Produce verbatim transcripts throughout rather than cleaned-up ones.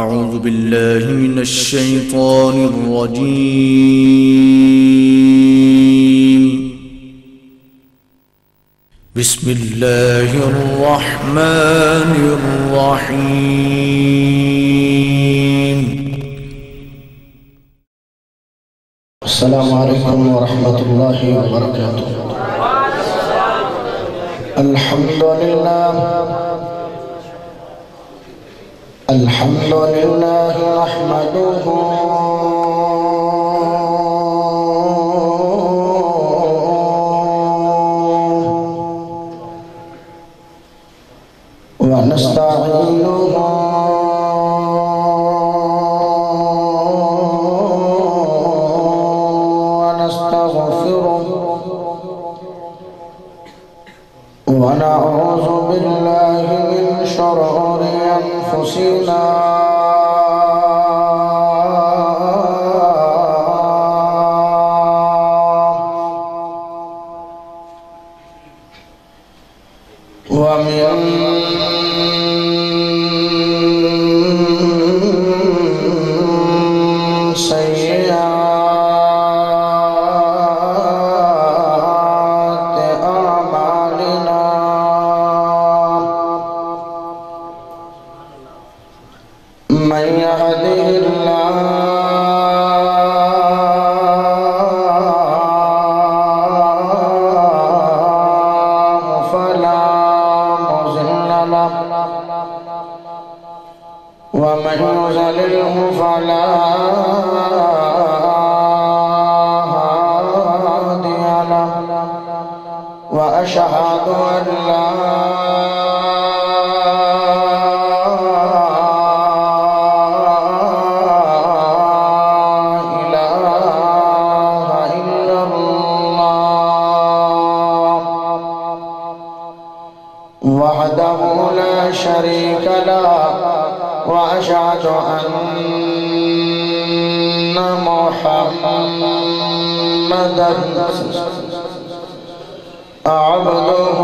أعوذ بالله من الشيطان الرجيم. بسم الله الرحمن الرحيم. السلام عليكم ورحمة الله وبركاته. الحمد لله الحمد لله نحمده ونستعينه ونستغفره ونعوذ بالله من شرور أنفسنا ومن من يهده الله فلا مضل له ومن يضلله فلا هادي له وأشهد أن لا وحده لا شريك له وأشهد أن محمدا عبده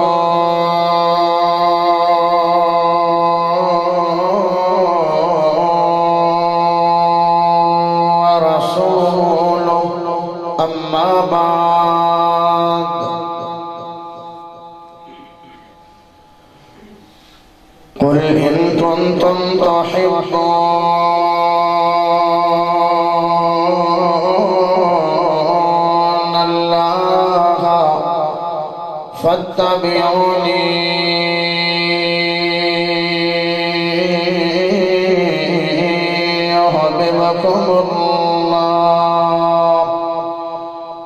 ورسوله. أما بعد، قل إن كنتم تحبون الله فاتبعوني يحببكم الله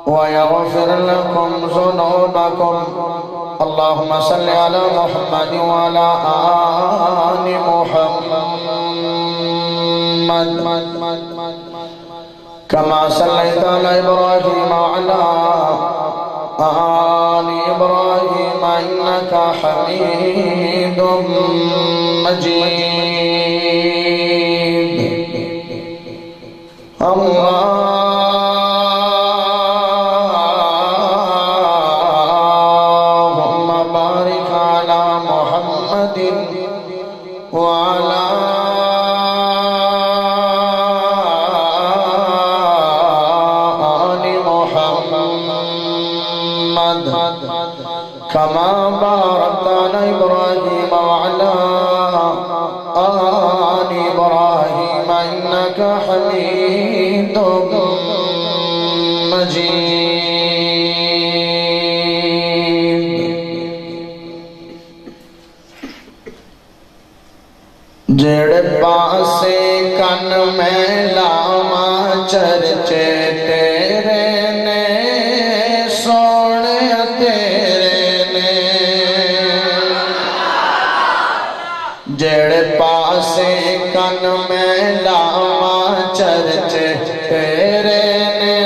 ويغفر لكم ذنوبكم. اللهم صل على محمد وعلى آل محمد كما صليت على إبراهيم وعلى آل إبراهيم إنك حميد مجيد. الله وعلى آل محمد كما باركت على إبراهيم وعلى آل إبراهيم إنك حميد مجيد. جڑ پاسے کن میں لاواں چرچے تیرے نے سونے تیرے نے جڑ پاسے کن میں لاواں چرچے تیرے نے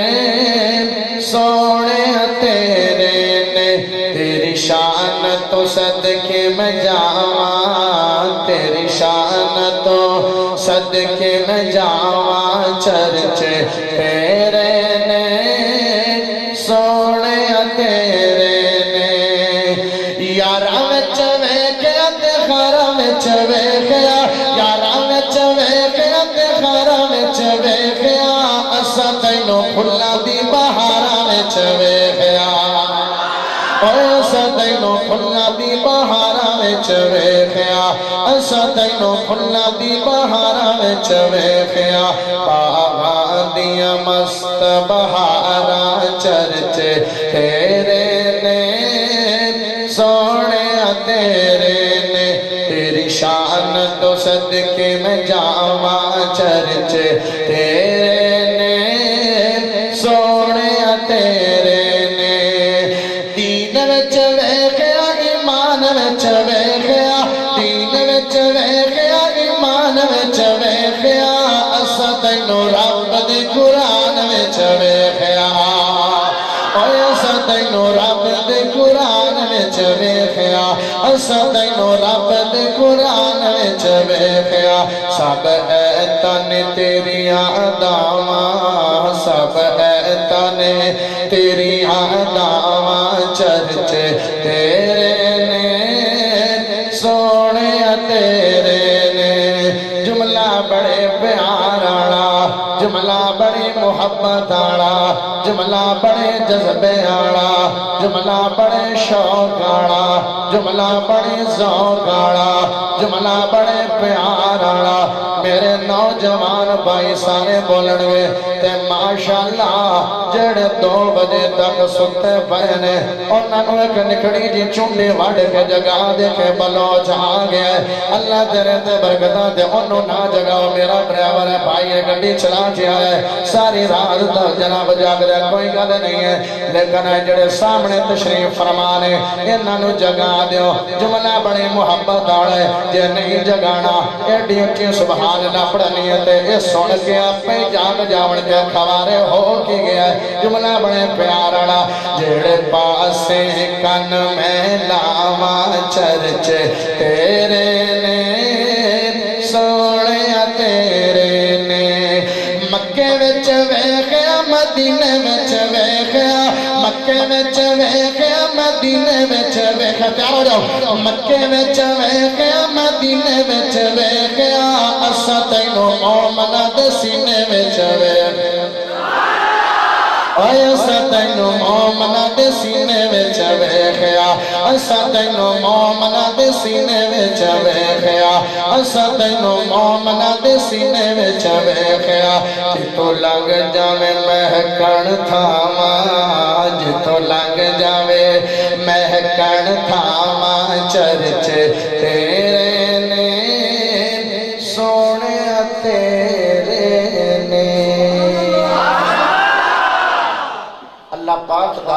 سونے تیرے نے تیری شان تو صدقے میں جاواں تیری شان تو صدقے میں جاواں چرچے تیرے نے سونے تیرے نے یاراں وچ ویکھیا تے خاراں وچ ویکھیا یاراں وچ ویکھیا سدینو کھلا دی بہارا وچ ویکھیا باہاں دیاں مست بہارا چرچے تیرے نے سونے تیرے نے تیری شان تو صدقے میں جاواں چرچے تیرے نے سونے تیرے نے دین وچ ویکھیا ایمان وچ ویکھیا دین وچ ویکھیا ایمان وچ ویکھیا اساں تینو رب دے قرآن وچ ویکھیا اوے اساں تینو رب دے قرآن وچ ویکھیا اساں تینو رب دے قرآن وچ ویکھیا سب ایتاں نے تیریاں اداواں سب ایتاں نے تیریاں اداواں چرچے تیرے جملہ بڑے محبت آڑا جملہ بڑے جذبے آڑا جملہ بڑے شوق آڑا جملہ بڑے ذوق آڑا جملہ بڑے پیار آڑا میرے نوجوان بھائی سارے بولنوے تے ماشاءاللہ جڑے دو بجے تک ستے پہنے اور ننو ایک نکڑی جی چونڈی وڑ کے جگہ دے کے بلوچ آ گیا اللہ تیرے تے برکتاں دے انہوں نہ جگہو میرا ڈرائیور ہے بھائی ایک گڈی چلا جیا ہے ساری رات تک جناب جاگ دے کوئی گل نہیں ہے لیکن جڑے سامنے تشریف فرمانے انہاں نو جگہ دیو جملہ بڑی محبت آڑے جے نہیں جگانا ایڈی اونچی سبحان اللہ پڑھنی ہے تے اے سن کے اپے جاگ جاون کے خوارے ہو کے گیا جملہ بڑے پیارڑا جڑے پاسے کن میں لاواں چرچے تیرے نے سونیا تیرے نے مکے وچ ویکھیا مدینے وچ ویکھیا مکے وچ ویکھیا مدینے وچ ویکھیا پیارو جاؤ مکے وچ ویکھیا مدینے وچ ویکھیا اساں تینو مومن دے سینے وچ ویکھیا اے اساں تینو مومن دے سینے وچ ویکھیا اساں تینو مومن دے سینے وچ ویکھیا اساں تینو مومن دے سینے وچ ویکھیا جتھوں لنگ جاوے مہکن تھاواں جتھوں لنگ جاوے مہکن تھاواں چرچے تیرے نے سونیا تیرے نے اللہ پاک دا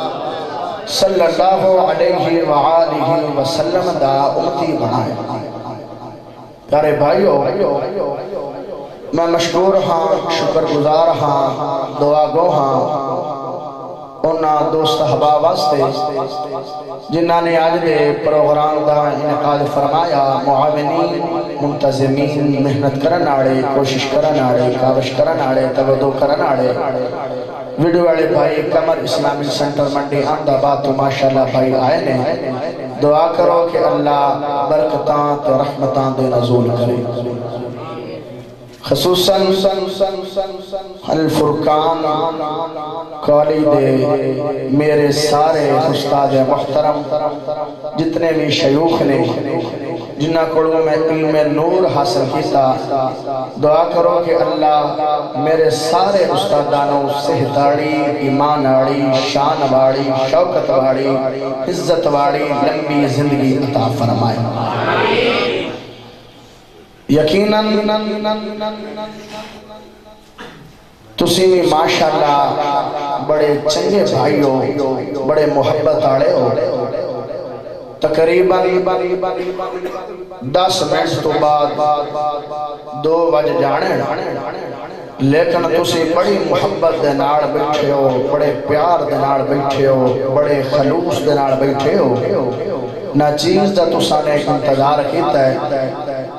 صلی اللہ علیہ وآلہ وسلم دا امتی بنائے پیارے بھائیو میں مشکور ہاں شکر گزار ہاں دعا گو ہاں انہاں دوست احباب واسطے جنہاں نے آج دے پروگرام دا انعقاد فرمایا معاونین منتظمین محنت کرن آڑے کوشش کرن آڑے کاوش کرن آڑے تودو کرن آڑے ویڈیو آڑے بھائی کمر اسلامی سنٹر منڈی احمدآباد تو ماشاءاللہ بھائی آئے نے دعا کرو کہ اللہ برکتاں تے رحمتاں دے نزول کرے خصوصاً الفرقان کالج دے میرے سارے استاد محترم جتنے بھی شیوخ نے جنہ کڑوں میں علم نور حاصل کیتا دعا کرو کہ اللہ میرے سارے استادانوں صحت آڑی ایمان آڑی شان واڑی شوکت واڑی عزت واڑی لمبی زندگی عطا فرمائے یقیناً تسی ماشاءاللہ بڑے چنگے بھائی ہو بڑے محبت آڑے ہو تقریباً دس منٹ تو بعد دو بج جانے لیکن تسی بڑی محبت دے نال بیٹھے ہو بڑے پیار دے نال بیٹھے ہو بڑے خلوص دے نال بیٹھے ہو ناچیز دا تسانے انتظار کیتا ہے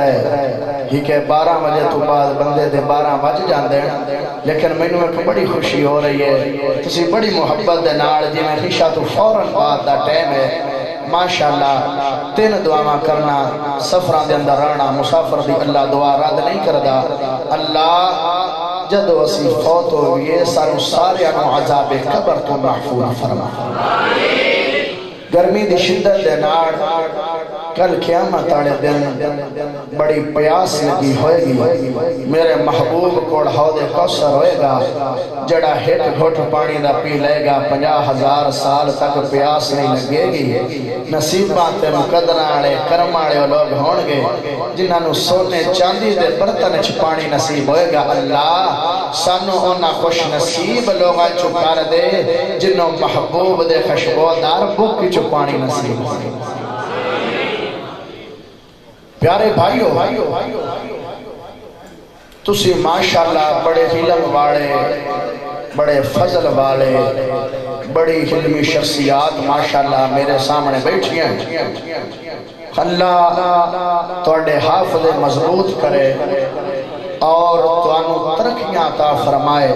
ہے ہی کہ بارہ بجے تو بعد بندے دے بارہ بج جاندے، لیکن میں نے بڑی خوشی ہو رہی ہے تسی بڑی محبت دے نال جی میں خشا تو فوراً بعد دا ٹائم ہے ماشاءاللہ تین دعا کرنا، سفران دے اندر رہنا، مسافر دی اللہ دعا رد نہیں کردہ، اللہ جد وسی فوت ہوئے سانو سارے انو عذاب قبر تو محفوظ فرما، گرمی دی شدت دے نال کل قیامت آڑے دن بڑی پیاس لگی ہوئے گی، میرے محبوب کوڑ حوض کوثر ہوئے گا، جڑا ہٹ گھٹ پانی دا پی لے گا پنجا ہزار سال تک پیاس نہیں لگے گی، نصیباں تے مقدر آڑے کرم آڑے لوگ ہونگے جنہاں نو سونے چاندی دے برتن چ پانی نصیب ہوئے گا، اللہ سانو اونا خوش نصیب لوگا چکار دے جنہوں محبوب دے خشبودار بھوکی چو پانی نصیب ہوئے گا۔ پیارے بھائیو تسی ماشاءاللہ بڑے علم والے، بڑے فضل والے، بڑی علمی شخصیات ماشاءاللہ میرے سامنے بیٹھی ہیں، اللہ تواڈے حافظ مضبوط کرے اور توانو ترقیاں عطا فرمائے،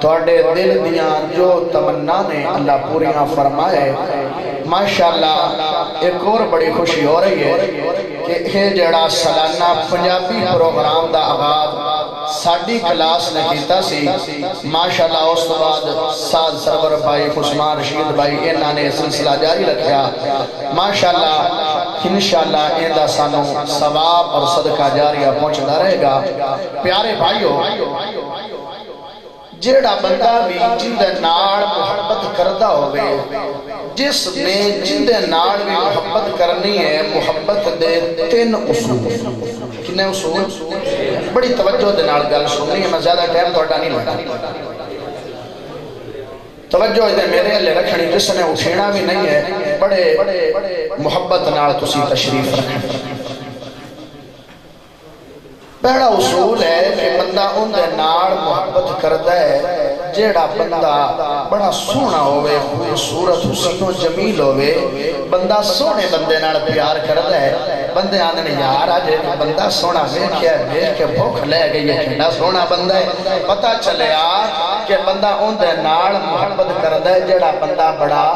تواڈے دل دیاں جو تمنا نے اللہ پوریاں فرمائے، ماشاءاللہ ایک اور بڑی خوشی ہو رہی ہے کہ جڑا سالانہ پنجابی پروگرام دا آغاز ساڑی کلاس نے کیتا سی ماشاءاللہ، اس بعد سعد سرور بھائی، عثمان رشید بھائی، انہاں نے سلسلہ جاری رکھیا ماشاءاللہ، انشاءاللہ ایندہ سانو ثواب اور صدقہ جاریہ پہنچنا رہے گا۔ پیارے بھائیو جیڑا بندہ بھی جندے نال محبت کردہ ہوگے، جس نے جندے نال بھی محبت کرنی ہے، محبت دے تین اصول، کنے اصول بڑی توجہ دے نال گل سننی ہے، میں زیادہ ٹائم تھوڑا نہیں لگا، توجہ دے میرے لے رکھنی، جس نے اٹھینا بھی نہیں ہے، بڑے محبت نال تسی تشریف رکھنا۔ پہلا اصول ہے کہ بندہ اندے نال محبت کردہ ہے جیڑا بندہ بڑا سونا ہوئے، خوبصورت حسین و جمیل ہوئے، بندہ سونے بندے نال پیار کردہ ہے، بندے آنے میں یار آجے بندہ سونا ویکھ ہے، ویکھ کے بھوک لے گئی ہے کہ سونا بندہ ہے، پتہ چلے آج کہ بندہ اندے نال محبت کردہ ہے جیڑا بندہ بڑا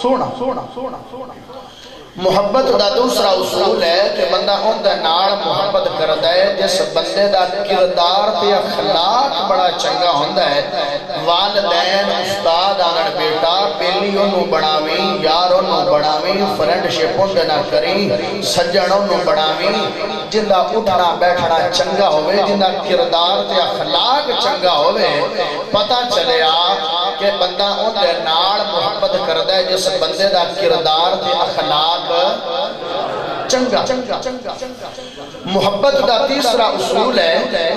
سونا ہے۔ محبت دا دوسرا اصول ہے کہ بندہ اندے نال محبت کردہ ہے جس بندے دا کردار تے اخلاق بڑا چنگا ہوندہ ہے، والدین استاد آنن بیٹا پیلی انہوں بڑھاویں، یار انہوں بڑھاویں، فرینڈ شپ اندے نہ کریں، سجن انہوں بڑھاویں، جندہ اٹھنا بیٹھنا چنگا ہوئے، جندہ کردار تے اخلاق چنگا ہوئے، پتہ چلے آپ کہ بندہ اندے نال محبت کردہ ہے جس بندے دا کردار تے اخلاق چنگا۔ محبت دا تیسرا اصول ہے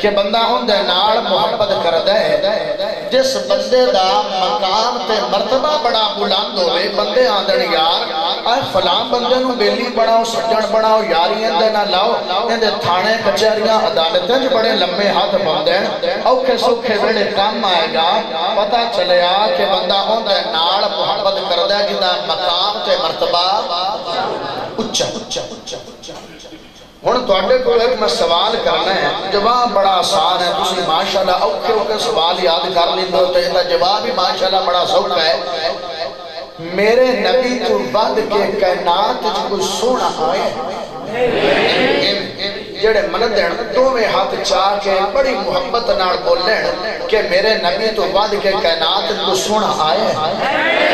کہ بندہ اندے نال محبت کردہ ہے جس بندے دا مقام تے مرتبہ بڑا بلند ہوئے، بندے آندن یار اے فلاں بندے نو بیلی بڑھاؤ، سجن بڑھاؤ، یاری اندے نہ لاؤ، اندے تھانے کچہریاں عدالتیں جو بڑے لمبے ہاتھ بندیں اوکے سوکھے بڑے کام آئے گا، پتہ چلے آ کہ بندہ اندے نال محبت کردہ ہے جندہ مقام تے مرتبہ اچھا۔ ہن تواڈے کول ایک میں سوال کرنا ہے، جواب بڑا آسان ہے، تسی ماشاءاللہ اوکھے اوکھے سوال یاد کر لیندے ہو تے ایندا جواب ہی ماشاءاللہ بڑا سوکھا ہے، میرے نبی تو بد کے کائنات جو کوئی سونا ہوئے ہیں، جڑے مندین دو میں ہاتھ چاہ کے بڑی محبت نال بولنے کہ میرے نبی تو بد کے کائنات جو سونا آئے ہیں،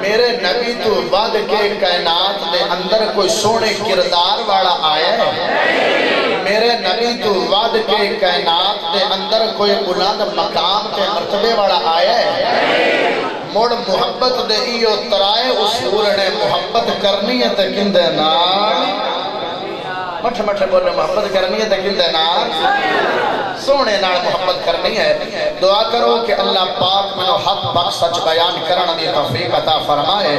میرے نبی تو بد کے کائنات دے اندر کوئی سونے کردار والا آئے ہیں، میرے نبی تو بد کے کائنات دے اندر کوئی بلند مقام کے مرتبے والا آئے ہیں۔ مڑ محبت دے ایو ترائے اصول نے محبت کرنی ہے تکندے نال مٹھ مٹھ بولنے محبت کرنی ہے تاکہ دینا سونے نال محبت کرنی ہے. دعا کرو کہ اللہ پاک میں حق پاک سچ بیان کرن دی توفیق عطا فرمائے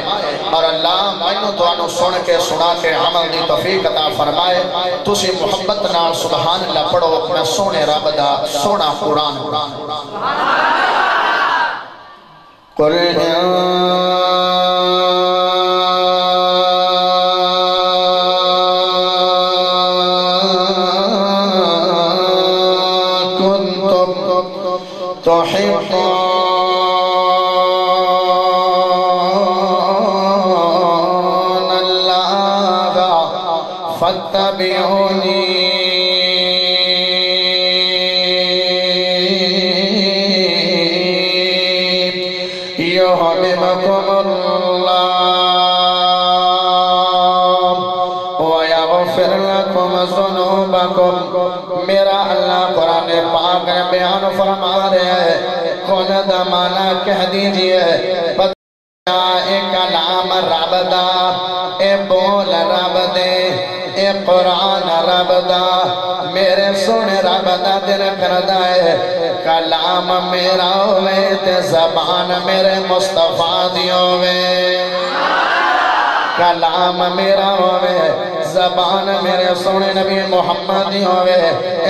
اور اللہ میں توانو سن کے سنا کے عمل دی توفیق عطا فرمائے. تسی محبت نال سبحان اللہ پڑھو اپنے سونے رب دا سونا قرآن. قرآن کہہ دیجئے پتہ اے کلام رب دا اے بول رب دے اے قرآن رب دا میرے سونے رب دا دل کردہ ہے کلام میرا ہوئے تے زبان میرے مصطفیٰ دی ہوئے کلام میرا ہوئے زبان میرے سونے نبی محمد ہوئے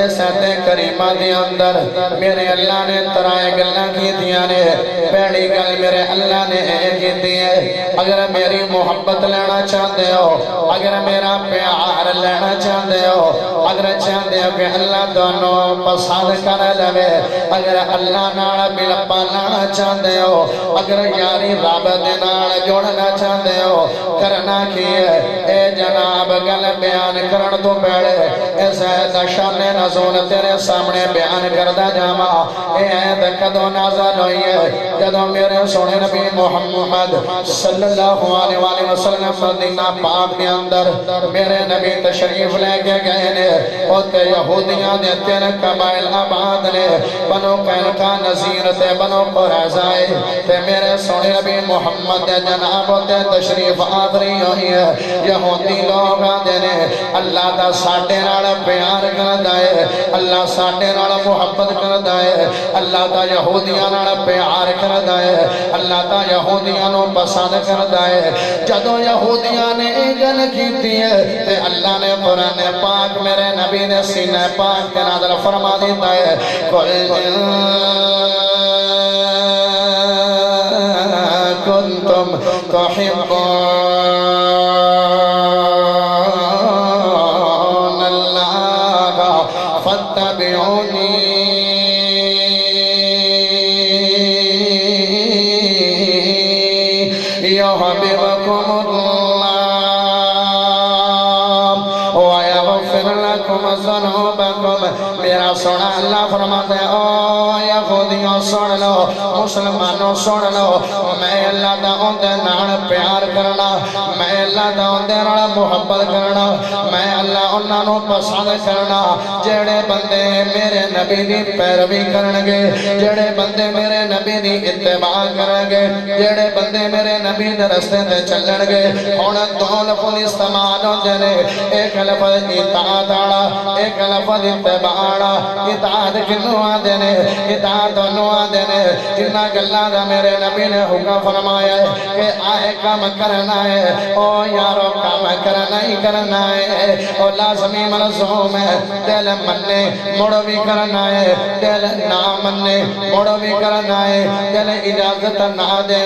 اس عدے کریمہ دی اندر میرے اللہ نے ترائے گلہ کی دیا نے پہلی گل میرے اللہ نے اے کی دیئے. اگر میری محبت لینا چاہتے ہو اگر میرا پیار لینا چاہتے ہو اگر چاہتے ہو کہ اللہ دونوں پسند کر لے اگر اللہ ناڑا بل پانا چاہتے ہو اگر یاری رابط ناڑا جوڑنا چاہتے ہو کرنا کیے اے جناب گل بیان کرن تو پہلے اس عید شان نزول تیرے سامنے بیان کردہ جاما. اے عید کدو نازل ہوئی ہے جدو میرے سونے نبی محمد صلی اللہ علیہ وسلم مدینہ پاک کے اندر میرے نبی تشریف لے کے گئے نے اوتے یہودیاں نے تیرے قبائل آباد نے بنو قینقاع نذیر تے بنو قریظہ تے میرے سونے نبی محمد جناب تے تشریف آوری ہوئی ہے. یہودی لوگ اللہ دا ساڑھے نال پیار کردہ ہے اللہ ساڑھے نال محبت کردہ ہے اللہ دا یہودیاں نال پیار کردہ ہے اللہ دا یہودیاں نو پسند کردہ ہے. جدو یہودیاں نے گل کیتی ہے تے اللہ نے قرآن پاک میرے نبی نے سینہ پاک کے نازل فرما دیتا ہے قُلْ كُنْتُمْ تُحِبُّونَ سونا اللہ فرماتا ہے او یہودیوں سن لو مسلمانوں سن لو میں اللہ دا اندر نال پیار کرنا میں اللہ دا اندر نال محبت کرنا میں اللہ انہاں نو پسند کرنا. جڑے بندے میرے نبی دی پیروی کرنگے جڑے بندے میرے نبی دی اتباع کرنگے جڑے بندے میرے نبی دے رستے تے چلنگے ہن دو لفظ استعمال ہوندے نے ایک لفظ اطاعت والا ایک لفظ اتباع والا. اطاعت کنوں آندے نے اطاعت انہوں آندے نے جنہاں گلاں دا میرے نبی نے حکم فرمایا ہے کہ آئے کام کرنا ہے او یارو کام کرنا ہی کرنا ہے او لازمی ملزوم ہے دل مننے مڑ بھی کرنا ہے دل نہ مننے مڑ بھی کرنا ہے دل اجازت نہ دے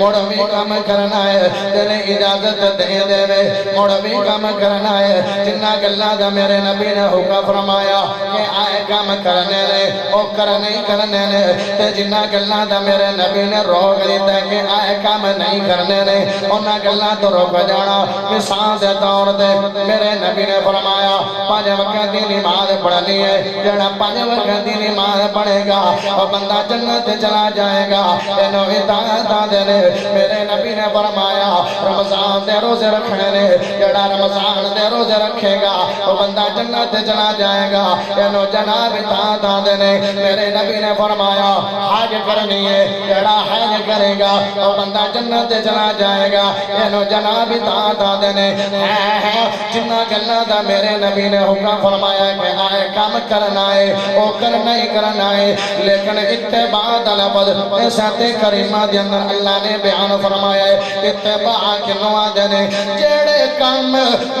مڑ بھی کام کرنا ہے دل اجازت دے دے مڑ بھی کام کرنا ہے. جنہاں گلاں دا میرے نبی نے حکم فرمایا کہ آئے کام کرنے لے او کرنے کرنے لے تے جنہ گلنا دا میرے نبی نے روک دیتا ہے کہ آئے کام نہیں کرنے لے انہ گلنا تو روک جانا. مثال دے دور دے میرے نبی نے فرمایا پانچ وقت دی نماز پڑھنی ہے جڑا پانچ وقت دی نماز پڑھے گا اور بندہ جنت چلا جائے گا انہوں اطاعت دے لے. میرے نبی نے فرمایا رمضان دے روزے رکھنے لے جڑا رمضان دے روزے رکھے گا اور بندہ جنت چلا جائے گا انہوں جناب اطاعت دے لے. میرے نبی نے فرمایا حج کرنی ہے جڑا حج کرے گا اور بندہ جنت چلا جائے گا انہوں جناب جناب دادا دے جنہ گلاں دا میرے نبی نے حکم فرمایا ہے کہ آئے کام کرنا ہے او کرنا ہی کرنا ہے لیکن اتباع دا لفظ ساتھ کریمہ دے اندر اللہ نے بیان فرمایا ہے اتباع کے نواز نے جڑے کام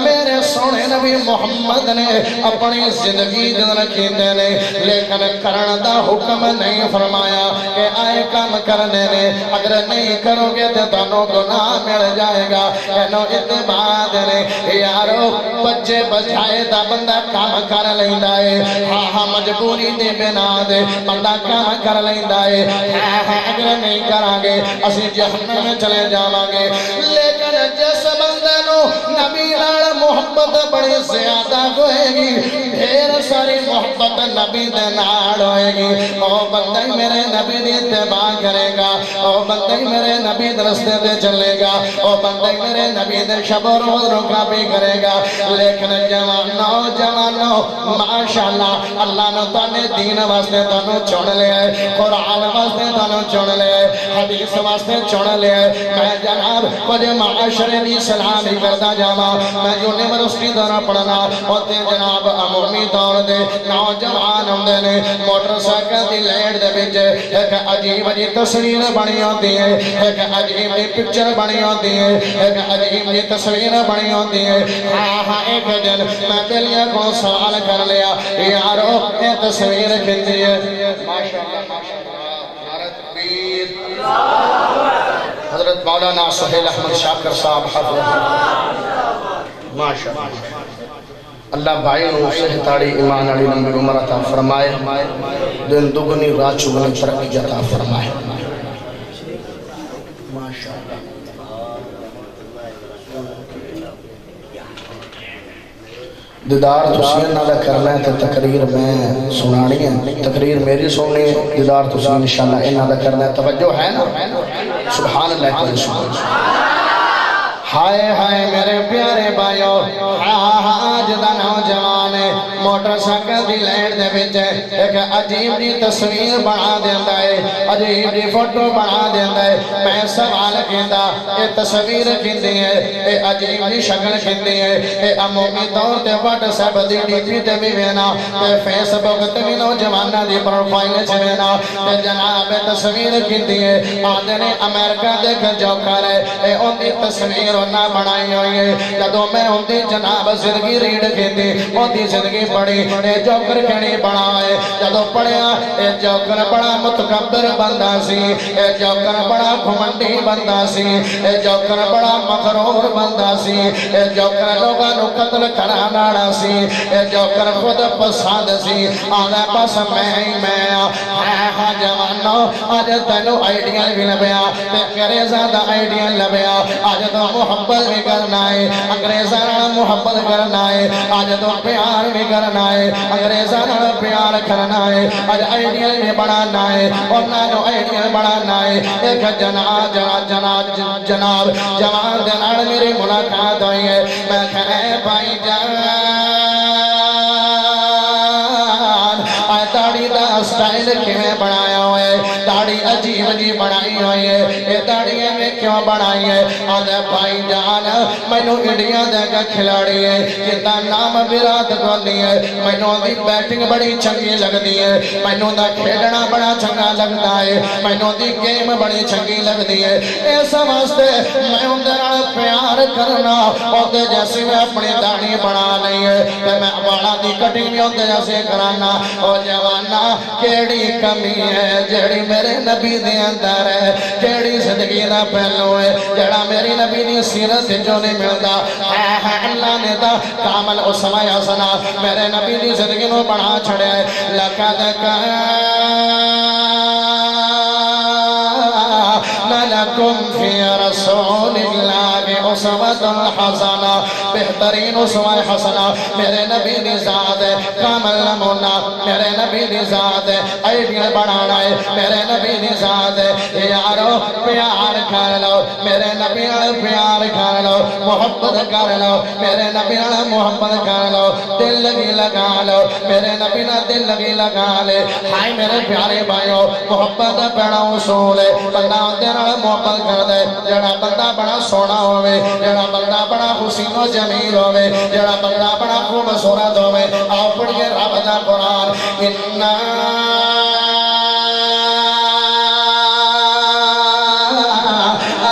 میرے سونے نبی محمد نے اپنی زندگی دے اندر کیتے نے لیکن کرن دا حکم نہیں فرمایا کہ آئے کام کرنے نے اگر نہیں کرو گے تو دونوں گناہ مل جائے گا اینو اتباع دے یارو بچے بچائے دا بندہ کام کر لیندہ ہے ہاں ہاں مجبوری دے بنا دے بندہ کام کر لیندہ ہے ہاں ہاں اگر نہیں کرانگے اسی جہنم میں چلے جاوانگے لیکن جس بندے نو نبی نال محبت بڑی زیادہ ہوئے گی ڈھیر ساری محبت نبی دے نال ہوئے گی او بندہ میرے نبی دے اتباع کرے گا او بندہ میرے نبی دے رستے دے چلے گا او بندہ میرے نبی دے شب و روز رکا بھی کرے گا لیکن جوانو جوانو ماشاءاللہ اللہ نے تانے دین واسطے تانو چھوڑ لے آئے قرآن واسطے تانو چھوڑ لے آئے حدیث واسطے چھوڑ لے آئے میں جناب مجھے معاشرے بھی سلام بھی کرتا جاما میں یونیورسٹی دورہ پڑھنا ہوتے جناب عمومی دور دے نوجوان ہوندے نے موٹر سائیکل دی لائٹ دے وچ ایک عجیب عجیب تصویر بنی ہوندی ہے ایک عجیب عجیب پکچر بنی ہوندی ہے ایک عجیب عجیب تصویر بنی ہوندی ہے ہاں ہاں ایک دن میں دلیہ کو سوال کر لیا یارو یہ تصویر کھنچی ہے ماشاءاللہ ماشاءاللہ نعرہ تکبیر حضرت مولانا سہیل احمد شاکر صاحب حافظ ماشاءاللہ اللہ بھائی نو صحتاری ایمان علی نمبر عمر عطا فرمائے دن دگنی رات چگنی ترقی عطا فرمائے دیدار تسین نہ کرنا ہے تقریر میں سنانی ہے تقریر میری سننی ہے دیدار تسین انشاءاللہ انہاں دا کرنا ہے توجہ ہے نا سبحان اللہ تعالی سبحان اللہ ہائے ہائے میرے پیارے بھائیو ہاں ہاں آج دا نوجوان موٹر سائیکل دی لائٹ دے وچ ایک عجیب جی تصویر بنا دیندا ہے عجیب جی فوٹو بنا دیندا ہے میں سوال کیندا اے تصویر کیندی ہے اے عجیب جی شکل کیندی ہے اے عمومی طور تے واٹس ایپ دی ڈی پی تے وی وینا تے فیس بک تے وی نوجواناں دی پروفائل چ وینا تے جناب تصویر کیندی ہے آندے نے امریکہ دے گنجوکر اے اون دی تصویر نہ بنائی ہوئی ہے جدو میں ہوں دی جناب زندگی ریڑ کھیتی ہوں دی زندگی پڑی اے جوکر کھڑی بڑھا ہے جدو پڑیا اے جوکر بڑا متکبر بندہ سی اے جوکر بڑا گھمنڈی بندہ سی اے جوکر بڑا مغرور بندہ سی اے جوکر لوگاں نو قتل کرا ڈاڑا سی اے جوکر خود پسند سی آدھا پس میں ہی میں ہاں جوانو آج تینو آئیڈیاں بھی لبیا تے کرے زیادہ آئیڈیاں لبیا آج تو محبت بھی کرنا ہے انگریزاں محبت کرنا ہے آج تو پیار بھی کرنا ہے انگریزاں پیار کرنا ہے آج آئیڈیل بھی بڑھانا ہے اور نانو آئیڈیل بڑھانا ہے ایک جناب جناب جناب جوان دنان میری ملاقات ہوئی ہے میں کہے بھائی جان آئے داڑی دا سٹائل کیویں بڑھایا ہوئے داڑی عجیب عجیب بڑھائی ہوئی ہے یہ داڑی میں کیوں بڑھائی ہے آدھے بھائی جان میں نو انڈیا دے کا کھلاڑی ہے جتنا نام ویرات کوہلی ہے میں نو دی بیٹنگ بڑی چنگی لگتی ہے میں نو دا کھیلنا بڑا چنگا لگتا ہے میں نو دی گیم بڑی چنگی لگتی ہے ایسا واسطے میں اندر پیار کرنا ہوتے جیسے میں اپنی داڑی بڑھا نہیں ہے کہ میں بڑھا دی کٹنگ بھی ہوتے جیسے کرانا اور جوانا کیڑی کمی ہے جیڑی میرے نبی دے اندر ہے جیڑی زندگی دا پہلو ہے جیڑا میری نبی دی سیرت جو نہیں ملتا اللہ نے دا کامل اسمہ حسنہ میرے نبی دی زندگی نو بڑھا چھڑے لقد کان لکم فی رسول اللہ اسوۃ حسنہ بہترین اسوہ حسنہ میرے نبی دی ذات ہے کامل نمونہ میرے نبی دی ذات ہے عیدیں بڑھانا ہے میرے نبی دی ذات ہے یارو پیار کھا لو میرے نبی پیار کھا لو محبت کر لو میرے نبی محبت کر لو دل لگی لگا لو میرے نبی دل لگی لگا لے ہائے میرے پیارے بھائیو محبت بڑا اصول ہے بندہ تیرا محبت کر دے جڑا بندہ بڑا سونا ہوئے جڑا بندہ بڑا حسین و جمیل ہوئے جڑا بندہ بڑا خوبصورت ہوئے آؤ پڑھیے رب دا قرآن اِنَّا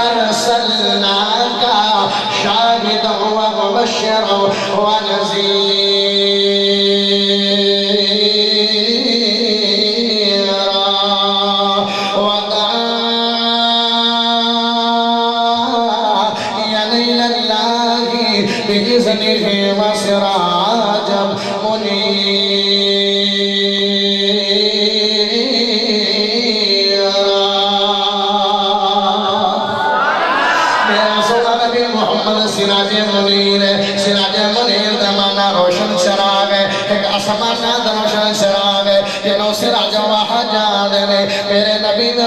أَرْسَلْنَاكَ شَاهِدًا وَمُبَشِّرًا وَنَذِيرًا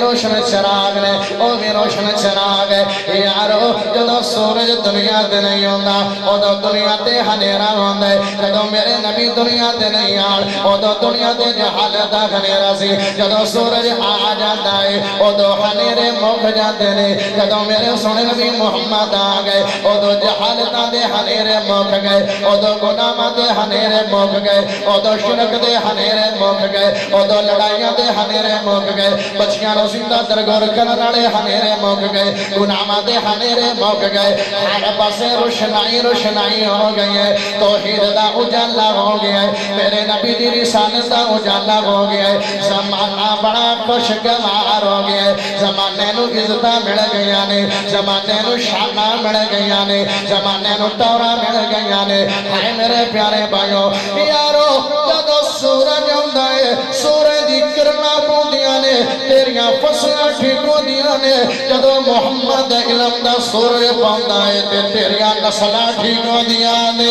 روشن چراغ نے او بھی روشن چراغ ہے یارو جدو سورج دنیا دے نہیں ہوندہ او دو دنیا دے حنیرہ ہوندہ ہے جدو میرے نبی دنیا دے نہیں آر او دو دنیا دے جہالتہ حنیرہ سی جدو سورج آ جاتا ہے او دو حنیرے موک جاتے نے جدو میرے سنے نبی محمد آگئے او دو جہالتہ دے حنیرے موک گئے او دو گنامہ دے حنیرے موک گئے او دو شرک دے حنیرے موک گئے او دو لڑائیاں دے حنیرے موک گئے بچیاں روزی دا درگور کرنڑے حنیرے موک گئے گنامہ دے حنیرے موک گئے ہر پاسے روشنائی روشنائی ہو گئی ہے توحید دا اجالا ہو گیا ہے میرے نبی دی رسالت دا اجالا ہو گیا ہے زمانہ بڑا خوشگوار ہو گیا ہے زمانے نو عزتاں مل گئیاں نے زمانے نو شاناں مل گئیاں نے زمانے نو توراں مل گئیاں نے اے میرے پیارے بھائیو یارو جدو سورج ہوندا ہے سورج دی کرنا پوندیاں نے تیریاں فصلہ ٹھیکو دیاں نے جدو محمد علم دا سورج پاؤندا ہے تے تیریاں نسلہ ٹھیکو دیاں نے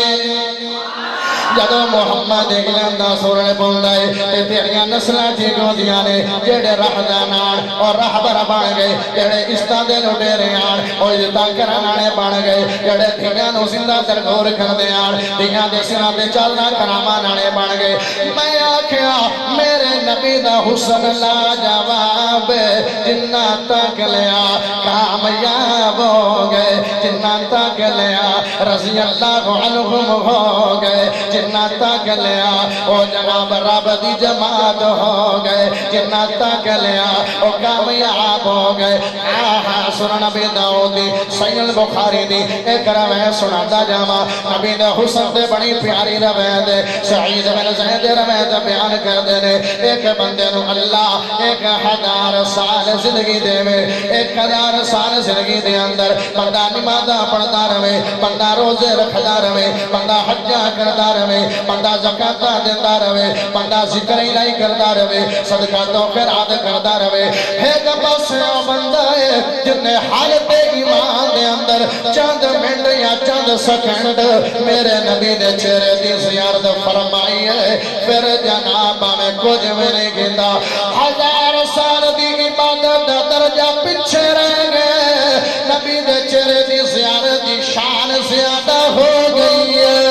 جدو محمد علم دا سورج پاؤندا ہے تے تیریاں نسلہ ٹھیکو دیاں نے جیڑے رہدانان اور رہبر بن گئے جیڑے عزتاں دے لٹیریان اور عزتاں کرنانے بن گئے جیڑے تھیاں نو زندہ درگور کردیاں تھیاں دے سراں دے چلداں کرامانانے بن گئے میں آکھیا میرے نبی دا حسن لا جواب جنہ تک لیا کامیاب ہو گئے جنہ تک لیا رضی اللہ عنہم ہو گئے جنہ تک لیا او جناب رب دی جماعت ہو گئے جنہ تک لیا او کامیاب ہو گئے آہا سنن نبی داؤد دی صحیح بخاری دی ایک روایت سناتا جاواں نبی دا حسن تے بڑی پیاری روایت ہے سعید بن زید روایت بیان کردے نے ایک بندے نو اللہ ایک ہزار سال زندگی دے میں ایک ہزار سال زندگی دے اندر بندہ نمازہ پڑھتا روے بندہ روزے رکھتا روے بندہ حجہ کرتا روے بندہ زکاتہ دیتا روے بندہ ذکر الہی کرتا روے صدقہ تو خیرات کرتا روے ایک بس یا بندہ ہے جن نے حالت ایمان دے اندر چند منٹ یا چند سیکنڈ میرے نبی نے چہرے دی زیارت فرمائی ہے پھر جناب میں کچھ میں نہیں گیتا ہزار سال دی عبادت دا درجہ پیچھے رہ گئے نبی دے چہرے دی زیارت دی شان زیادہ ہو گئی ہے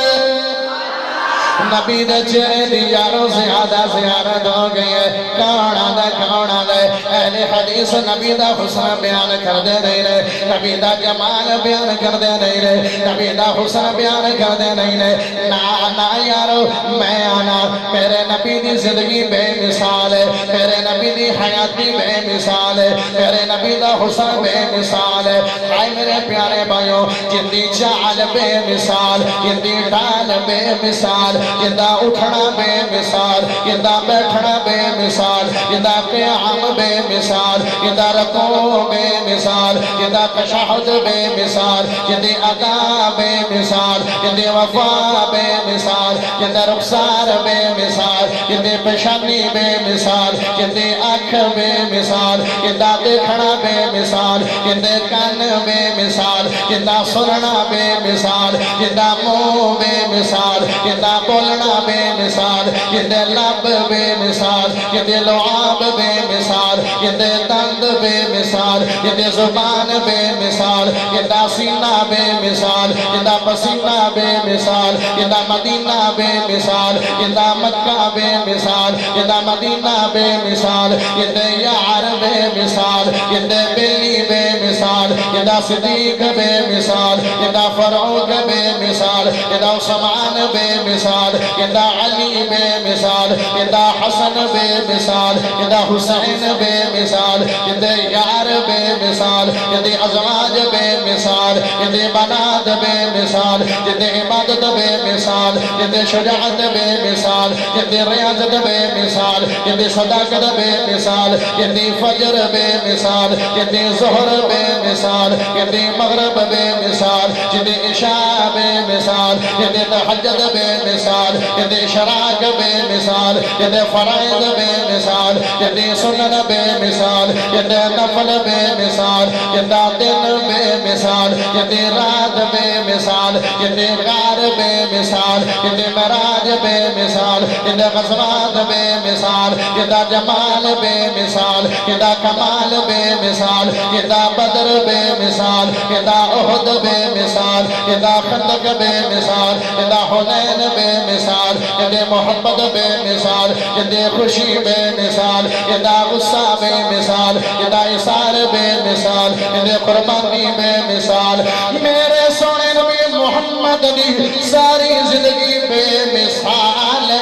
نبی دے چہرے دی یارو زیادہ زیارت ہو گئی ہے کون آدھا کون آدھا اہل حدیث نبی دا حسن بیان کردے نہیں رہے نبی دا جمال بیان کردے نہیں رہے نبی دا حسن بیان کردے نہیں رہے نا نا یارو میں آنا میرے نبی دی زندگی بے مثال ہے میرے نبی دی حیاتی بے مثال ہے میرے نبی دا حسن بے مثال ہے آئے میرے پیارے بھائیو جندی چال بے مثال جندی ڈال بے مثال جندہ اٹھنا بے مثال جندہ بیٹھنا بے مثال جندہ قیام بے مثال جندہ رکوع بے مثال جندہ تشہد بے مثال جندہ ادا بے مثال جندہ وفا بے مثال جندہ رخسار بے مثال مثال جندے پشانی بے مثال جندے آنکھ بے مثال جندہ دیکھنا بے مثال جندے کان بے مثال جندہ سننا بے مثال جندہ منہ بے مثال جندہ بولنا بے مثال جندے لب بے مثال جندے لعاب بے مثال جندے دند بے مثال جندے زبان بے مثال جندہ سینہ بے مثال جندہ پسینہ بے مثال جندہ مدینہ بے مثال جندہ مکہ بے مثال جندہ مدینہ بے مثال جندہ یار بے مثال جندہ بلی بے مثال جندہ صدیق بے مثال جندہ فروغ بے مثال جندہ عثمان بے مثال جندہ علی بے مثال جندہ حسن بے مثال جندہ حسین بے مثال جندہ یار بے مثال جندہ ازواج بے مثال جندہ بنات بے مثال جندہ عبادت بے مثال جندہ شجاعت بے مثال جندے ریاضت بے مثال جندے صداقت بے مثال جندے فجر بے مثال جندے ظہر بے مثال جندے مغرب بے مثال جندے عشاء بے مثال جندے تہجد بے مثال جندے شراق بے مثال جندے فرائض بے مثال جندے سنن بے مثال جندے نفل بے مثال جندہ دن بے مثال جندے رات بے مثال جندے غار بے مثال جندے مراج بے مثال جندہ غزوات بے مثال جندہ جمال بے مثال جندہ کمال بے مثال جندہ بدر بے مثال جندہ احد بے مثال جندہ خندق بے مثال جندہ حنین بے مثال جندہ محبت بے مثال جندہ خوشی بے مثال جندہ غصہ بے مثال جندہ اثار بے مثال جندہ قربانی بے مثال میرے سونے نبی محمد علی ساری زندگی بے مثال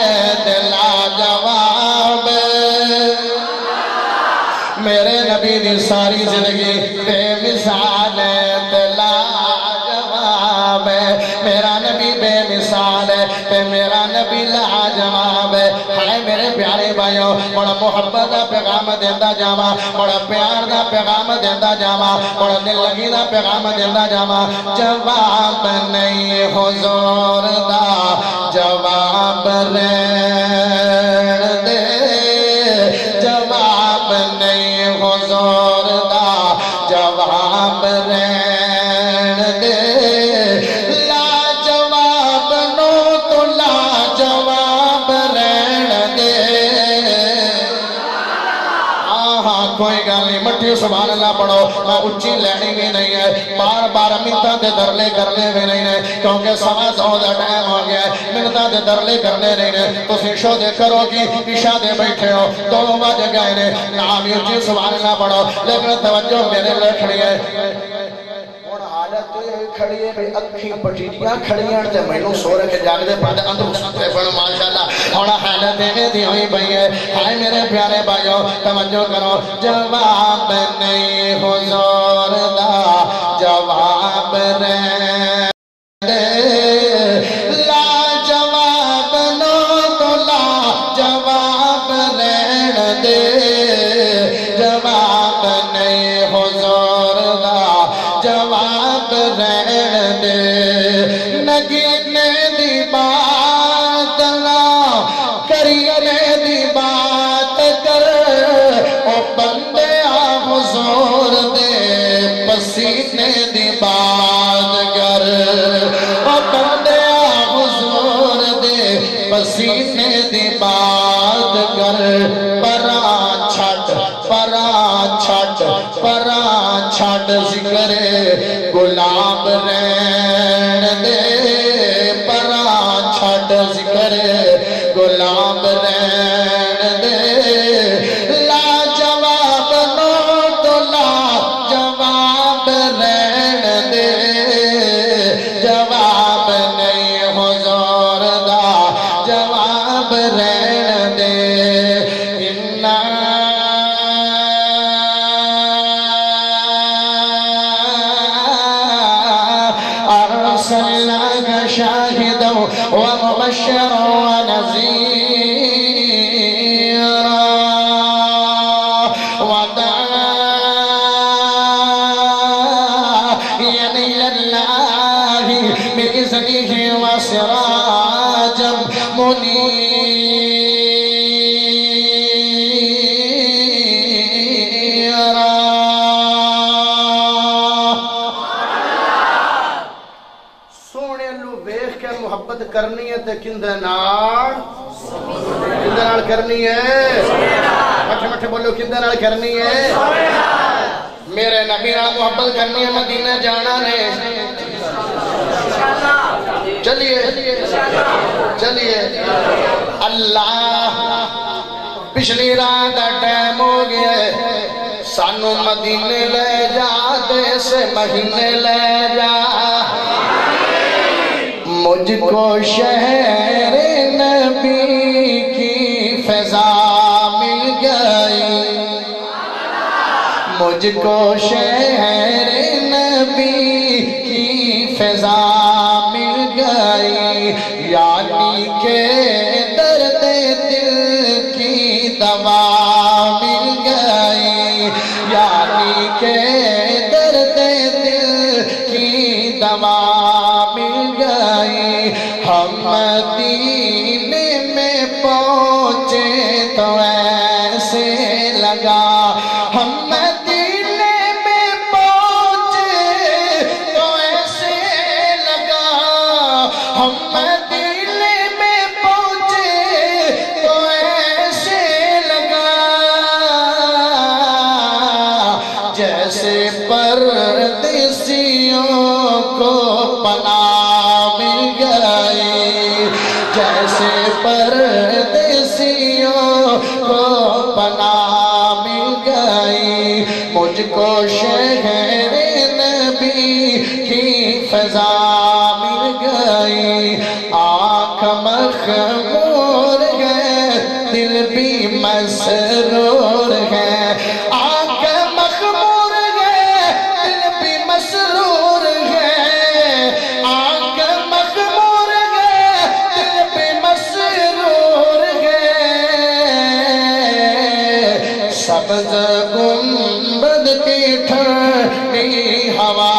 جواب میرے نبی دی ساری زندگی بے مثال تلا جواب میرا نبی بے مثال ہے میرا نبی لا جواب ہے میرے پیارے بھائیوں بڑا محبت دا پیغام دیندہ جاما بڑا پیار دا پیغام دیندہ جاما بڑا دل لگی دا پیغام دیندہ جاما جواب نہیں حضور دا جواب رہن دے جواب نہیں حضور دا جواب رہن دے لا جواب نو تو لا جواب رہن دے آہاں کوئی گل نہیں مٹھیو سبحان اللہ پڑھو میں اچھی لینی بھی نہیں ہے بار بار منتہ دے درلے کرنے بھی نہیں ہے کیونکہ سوا سو دا ٹائم ہو گیا ہے منتہ دے درلے کرنے نہیں ہے تو سیشو دے کرو گی عشاء دے بیٹھے ہو دو با جگہ نے نامی اچھی سبحان اللہ پڑھو لیکن توجہ میرے لئے کھڑی ہے اور حالت تو یہ کھڑی ہے بھئی اکھی پٹیریاں کھڑی ہیں تے میں نو سو رکھے جاگ دے پاتے اندر اس پہ پڑھو ماشاءاللہ اور حالت میں دی ہوئی بھئی ہے ہائے میرے پیارے بھائیو توجہ کرو جواب نہیں حضور دا جواب رہے سینے دی بات کر او بندیا حضور دے پسینے دی بات کر پرا چھٹ پرا چھٹ پرا چھٹ ذکر گلاب رہن دے پرا چھٹ ذکر گلاب رہن دے بإذنه وسراجا منيرا کرنی ہے تے کندے نال کندے نال کرنی ہے مٹھے مٹھے بولو کندے نال کرنی ہے میرے نبی نال محبت کرنی ہے مدینہ جانا نے چلیے چلیے اللہ پچھلی رات ٹائم ہو گیا سانو مدینے لے جا دیس مہینے لے جا مجھ کو شہر نبی کی فضا مل گئی مجھ کو شہر نبی کی فضا مل گئی یعنی کہ درد دل کی دوا مل گئی یعنی کہ درد دل کی دوا مل گئی ہم مدینے میں پہنچے تو ایسے لگا ہم مدینے میں پہنچے تو ایسے لگا ہم مدینے میں پہنچے تو ایسے لگا جیسے پردیسیوں کو پناہ جیسے پردیسیوں کو پناہ مل گئی مجھ کو شہر نبی کی فضا مل گئی آنکھ مخمور ہے دل بھی مسرور ہے آنکھ مخمور ہے دل بھی مسرور ہے آنکھ مخمور سبز گنبد کی ٹھنڈی ہوا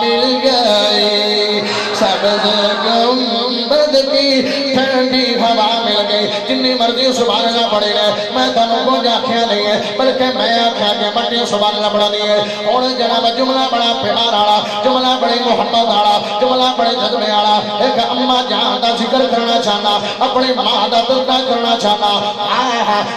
مل گئی سبز گنبد کی ٹھنڈی ہوا مل گئی جنہیں مرضی سبحان اللہ پڑے گئے میں تھانوں کو آنکھیاں نہیں ہے بلکہ میں آنکھیاں کے مرضی سبحان اللہ پڑھا نہیں ہے اور جناب جملہ بڑا پیار آڑا جملہ بڑے محبت آڑا جملہ بڑے جذبے آڑا ایک اماں جہاں دا ذکر کرنا چاہنا اپنی ماں دا دلتا کرنا چاہنا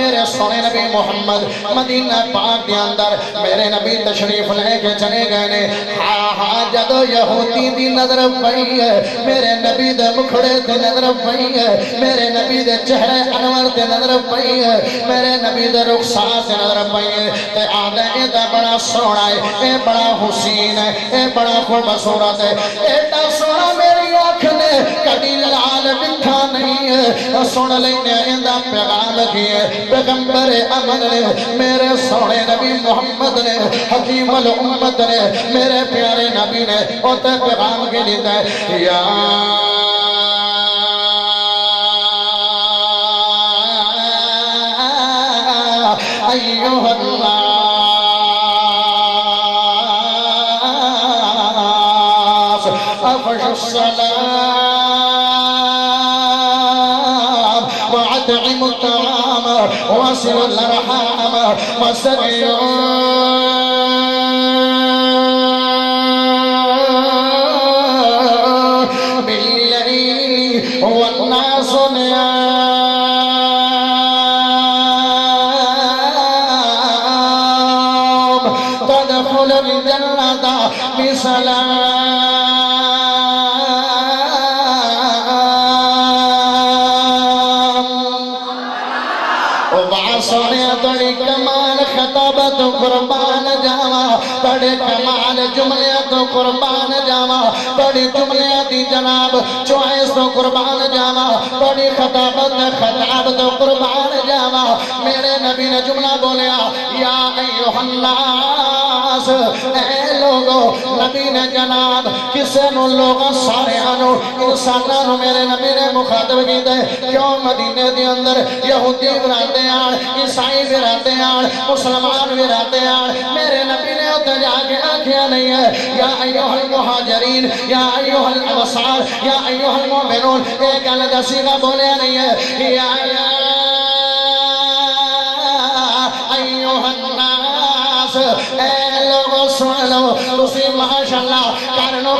मेरे सोने नबी मुहम्मद मदीना पाक के अंदर मेरे नबी तशरीफ लेके चले गए ने। हाँ हाँ, जदों यहूदी की नजर पई है मेरे नबी दे मुखड़े ते नजर पई है, मेरे नबी दे चेहरे अनवर ते नजर पई है, मेरे नबी दे रुखसार ते नजर पई है ते आंदा एदा बड़ा सोहना है, ए बड़ा हुसीन है, ए बड़ा खूबसूरत है, एडा सोहना मेरी आँख ने कभी लाल दिखा नहीं है। सुन लेने एदा पैगाम की है पैगंबर अमन ने मेरे सोहने नबी मुहम्मद ने हकीम अल उम्मत ने मेरे प्यारे नबी ने उते पैगाम के दिता है या السلام وأطعموا الطعام وصلوا الأرحام وسروا कुर्बान जावा बड़ी जुमलिया दी जनाब चॉइस तो कुर्बान जावा बड़ी खताबत खताब तो कुर्बान जावा। मेरे नबी ने जुमला बोलिया या अय्युहन्नास ऐ लोगो, नबी ने जनाब किसे नु लोगों सारे नु इंसानां नु मेरे नबी ने मुखातब कीता। क्यों मदीने दे अंदर यहूदी भी रहंदे आन, ईसाई भी रहंदे आन, मुसलमान भी रहंदे आन। मेरे नबी ने उत्थे जाके आखिया नहीं है या अय्युहल मुहाजिरीन या अय्युहल अंसार या अय्युहल मुमिनून, ये गल दा सीगा बोलिया नहीं है या या अय्युहन्नास ऐ लोगो सुन लो, तुसी माशाअल्लाह करनो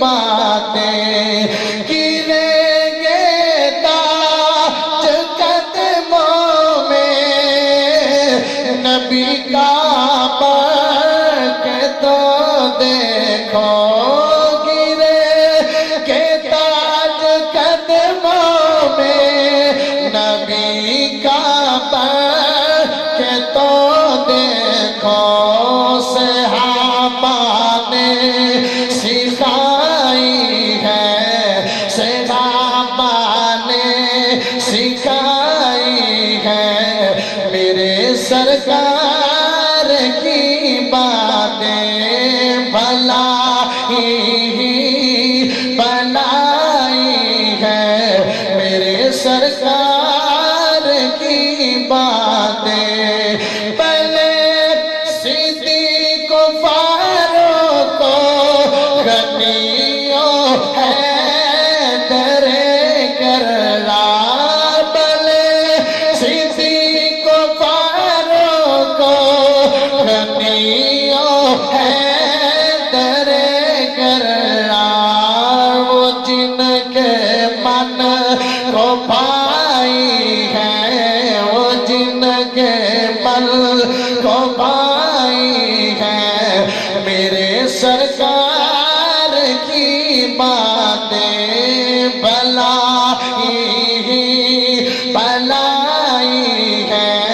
باتیں گریں گے تاج قدموں میں، نبی کا پڑھ تو دیکھو، گریں گے تاج قدموں میں، نبی کا پڑھ تو دیکھو۔ سرکار کی باتیں بھلائی بھلائی ہے، میرے سرکار کی باتیں پہلے صدیق و فاروق و غنی و حیدر کرار، پہلے صدیق و فاروق سرکار کی باتیں بھلائی بھلائی ہے،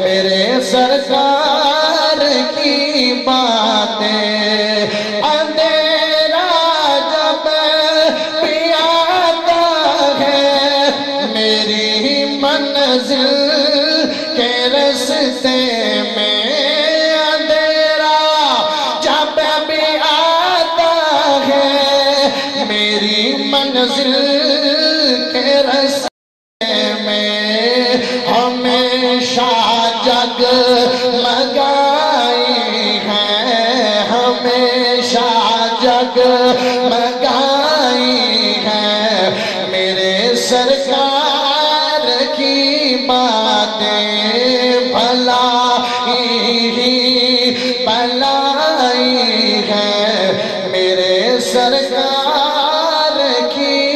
میرے سرکار کی باتیں۔ اندھیرا جب بھی آتا ہے میری منزل کے رستے میں، منزل जग मगाई है हमेशा जग मगाई है मेरे सरकार की बातें भलाई ही भलाई है मेरे सरकार की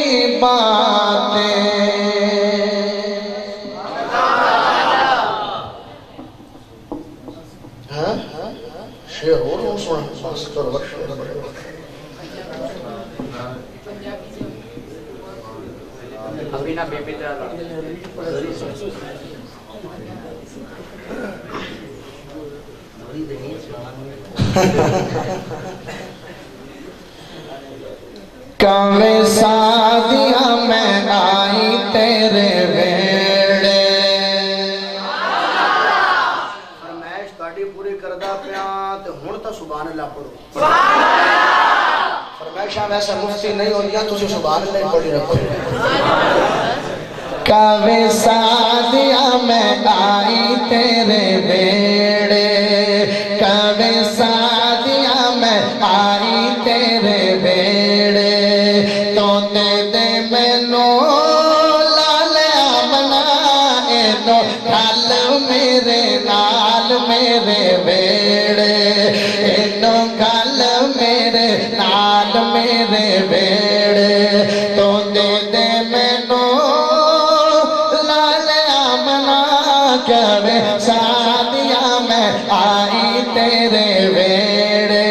बातें। कावे सादिया में आई तेरे वेड़े फरमाइश ताड़ी पूरी करदा पिया ते हुण तां सुभान अल्लाह पढ़ो। सुभान अल्लाह फरमाइशां वैसे मुफ्ती नहीं होंदियां तुसीं सुभान अल्लाह पढ़ी रखो। कावे सादिया में आई तेरे वेड़े कावे सादिया में आई तेरे बेड़े तो दे दे मैनू लालिया बनाए तो खल मेरे नाल मेरे बेड़े इनो खल मेरे नाल मेरे बेड़े तो दे दे मैनू लालिया बना कवे सादिया में आई तेरे वेड़े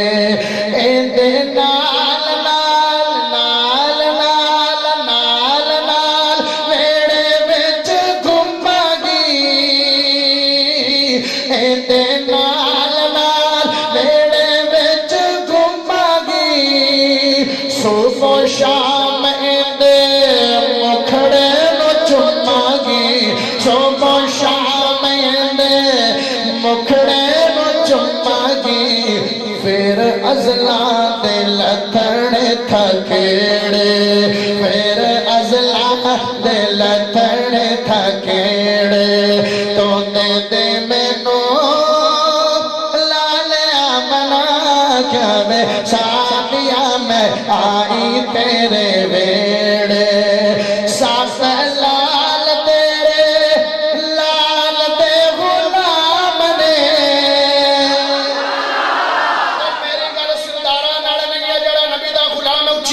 इंदे नाल नाल नाल नाल नाल नाल वेड़े बिच घुमागी इंदे नाल नाल वेड़े बिच घुमागी सुबह शाम इंदे मुखड़े नु चुमागी सुबह शाम इंदे मुखड़े फिर अजला दे लथड़े थकेड़े फिर अजला दे लथड़े थकेड़े तो दे दे मैनू लालिया बना कवे सादिया में आई तेरे वेड़े साफ लाल तेरे लाल दे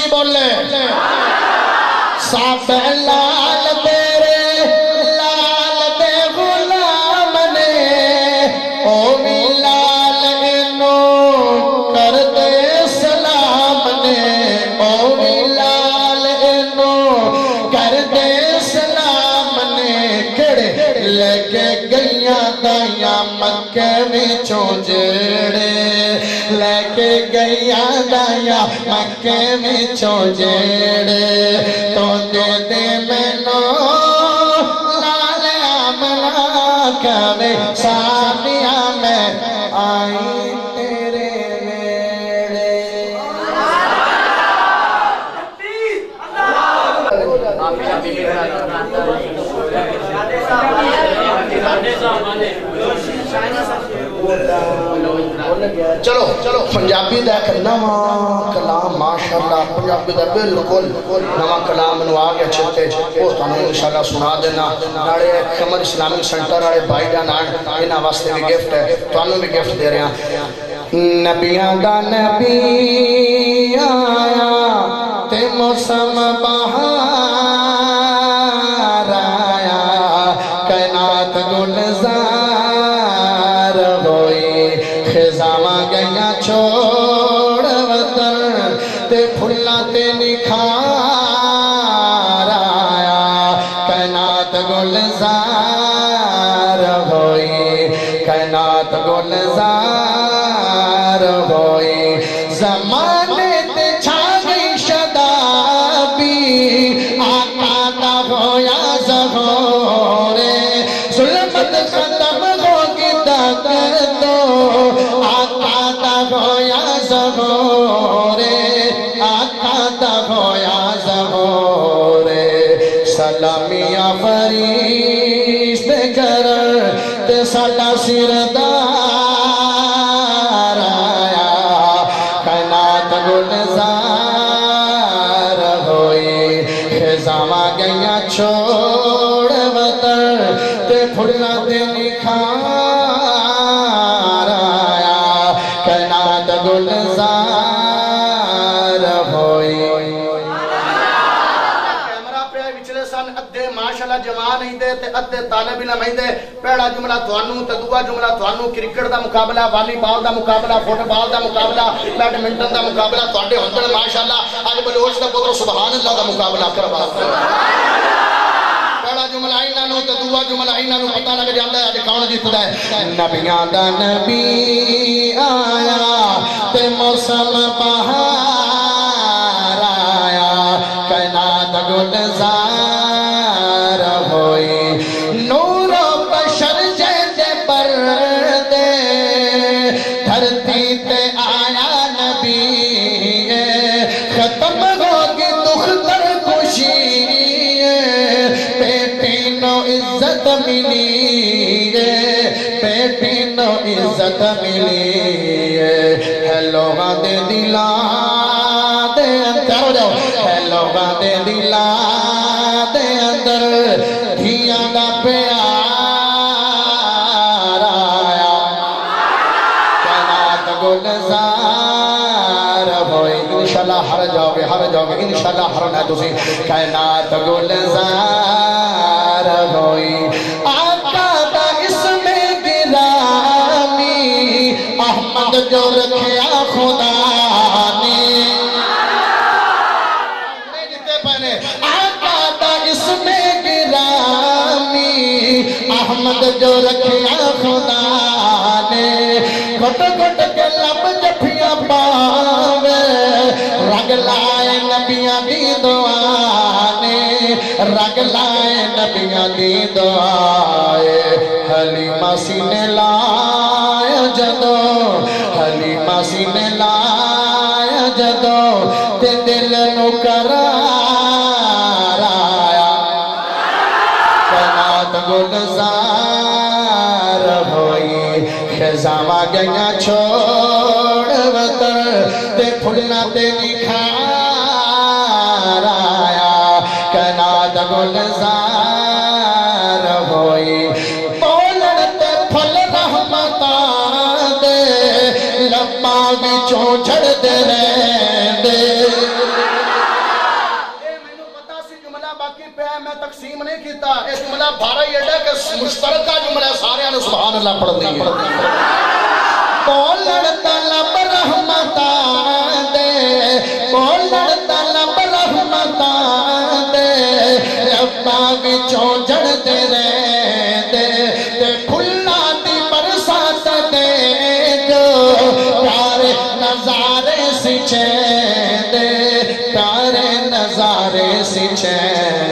गुलाम ने साफ लाल तेरे लाल दे गुलाम ने ओ भी लाल इनो कर दे सलाम ने ओ भी लाल इनो कर दे सलाम ने केड़े लेके गईया दाइया मक्के विचों जेड़े लेके गईया दाइया मक्के विचों जेड़े तो दे दे मैनू लालिया बना कवे सादिया में आई तेरे वेड़े। चलो चलो पंजाबी का एक नवा कलाम माशाअल्लाह पंजाबी का बिल्कुल नवा कलाम आ गया छेते वह तुहानू इंशाअल्लाह सुना देना नाले कमर इस्लामिक सेंटर वाले भाई जान इन्हां वास्ते भी गिफ्ट है तुहानू भी गिफ्ट दे रहे हैं। नबियां दा नबी आया ते मौसम बहार आया कायनात गुलजार होई खिजामा गईया छोड़ वतन ते फुला ते निखार आया कायनात गुलजार होई कायनात गुलजार होई जमाने ते छा गई शदाबी आका दा होया ज़होरे जुल्मत खत्म होगी ताकत दो होया ज़होरे आका दा होया ज़होरे सलामिया फरिश्ते करन ते کلا سردار آیا کائنات گلزار ہوئی خزاں گیا چھوڑ وطن تے پھلا تے نکھار آیا کائنات گلزار ہوئی ماشاءاللہ جماع نہیں دے تے ادھے طالب علم نہیں دے پہلا جملہ توانوں تے دوسرا جملہ توانوں کرکٹ دا مقابلہ والی بال دا مقابلہ فٹ بال دا مقابلہ بیڈمنٹن دا مقابلہ تواڈے ہندن ماشاءاللہ اج بلوچ دا پتر سبحان اللہ دا مقابلہ کروا پہلا جملہ انہاں نوں تے دوسرا جملہ انہاں نوں پتہ لگ جاندا ہے اج کون جیتدا ہے نبیاں دا نبی آیا تے موسم بہار آیا کائنات گلزار نور بشر جیسے پردے دھرتی تے آیا نبی ختم ہوگی دختر خوشی بیٹینو عزت ملی بیٹینو عزت ملی ہے لوگاں دے دلاں دے اندر ہے لوگاں دے دلاں دے اندر دھیاں دا پیار آیا کائنات گلزار ہوئی انشاءاللہ ہر جاؤ گے ہر جاؤ گے انشاءاللہ ہر نہ تسی کائنات گلزار ہوئی آقا دا اسم گرامی احمد جو رکھیا خدا نے احمد جو رکھیا خدا نے گھٹ گھٹ کے لب جفیاں پاوے رگ لائے نبیاں دی دعا نے رگ لائے نبیاں دی دعائے حلیمہ سینے لائے جدو حلیمہ سینے لائے جدو تے دل نو قرار آیا کائنات گلزار خزاں گیا چھوڑ وطن تے پھلا تے نکھار آیا کائنات گلزار ہوئی بولن تے پھل رحمتاں دے لمبا وچوں جھڑ دے رہن دے میں تقسیم نہیں کیتا اس جملہ بھارا یہ ہے کہ مشترکہ جملہ سارے آنے سبحان اللہ پڑھ دی ہے بولن طلب رحمتاں دے بولن طلب رحمتاں دے ربا وچوں جھڑ دے رہن دے تے کھلا دی برسات دے جو پیارے نظارے سچین دے پیارے نظارے سچین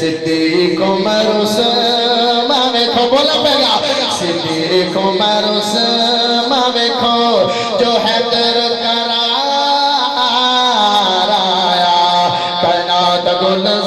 صدیق عمر عثمان ویکھو بولا پہلا صدیق عمر عثمان ویکھو جو حیدر قرار آیا کائنات گلزار